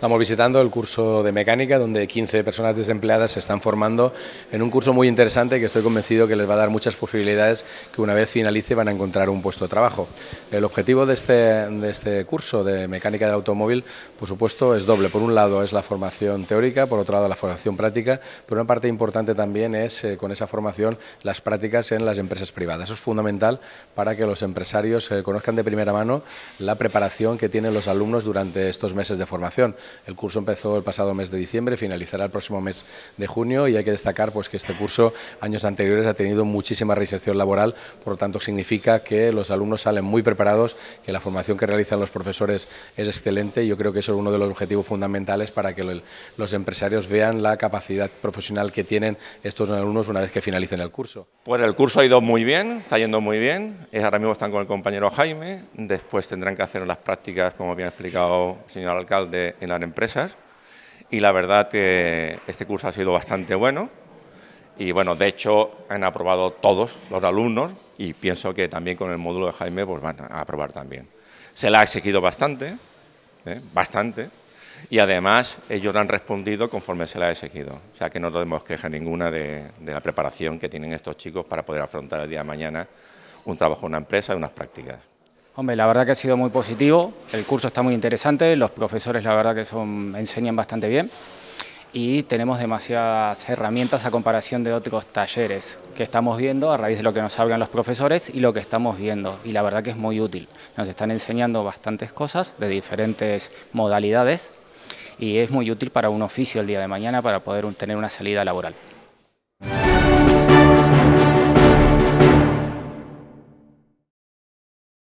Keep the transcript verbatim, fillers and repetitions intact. Estamos visitando el curso de mecánica, donde quince personas desempleadas se están formando en un curso muy interesante que estoy convencido que les va a dar muchas posibilidades, que una vez finalice van a encontrar un puesto de trabajo. El objetivo de este, de este curso de mecánica del automóvil, por supuesto, es doble. Por un lado es la formación teórica, por otro lado la formación práctica, pero una parte importante también es, eh, con esa formación, las prácticas en las empresas privadas. Eso es fundamental para que los empresarios eh, conozcan de primera mano la preparación que tienen los alumnos durante estos meses de formación. El curso empezó el pasado mes de diciembre, finalizará el próximo mes de junio, y hay que destacar pues, que este curso años anteriores ha tenido muchísima reinserción laboral, por lo tanto significa que los alumnos salen muy preparados, que la formación que realizan los profesores es excelente, y yo creo que eso es uno de los objetivos fundamentales para que lo, los empresarios vean la capacidad profesional que tienen estos alumnos una vez que finalicen el curso. Pues el curso ha ido muy bien, está yendo muy bien, ahora mismo están con el compañero Jaime, después tendrán que hacer las prácticas, como bien ha explicado el señor alcalde, en la empresas, y la verdad que este curso ha sido bastante bueno, y bueno, de hecho han aprobado todos los alumnos, y pienso que también con el módulo de Jaime pues van a aprobar también. Se la ha exigido bastante, ¿eh? bastante, y además ellos han respondido conforme se la ha exigido, o sea que no tenemos queja ninguna de, de la preparación que tienen estos chicos para poder afrontar el día de mañana un trabajo en una empresa y unas prácticas. Hombre, la verdad que ha sido muy positivo, el curso está muy interesante, los profesores la verdad que son, enseñan bastante bien, y tenemos demasiadas herramientas a comparación de otros talleres que estamos viendo a raíz de lo que nos hablan los profesores y lo que estamos viendo, y la verdad que es muy útil. Nos están enseñando bastantes cosas de diferentes modalidades, y es muy útil para un oficio el día de mañana para poder tener una salida laboral.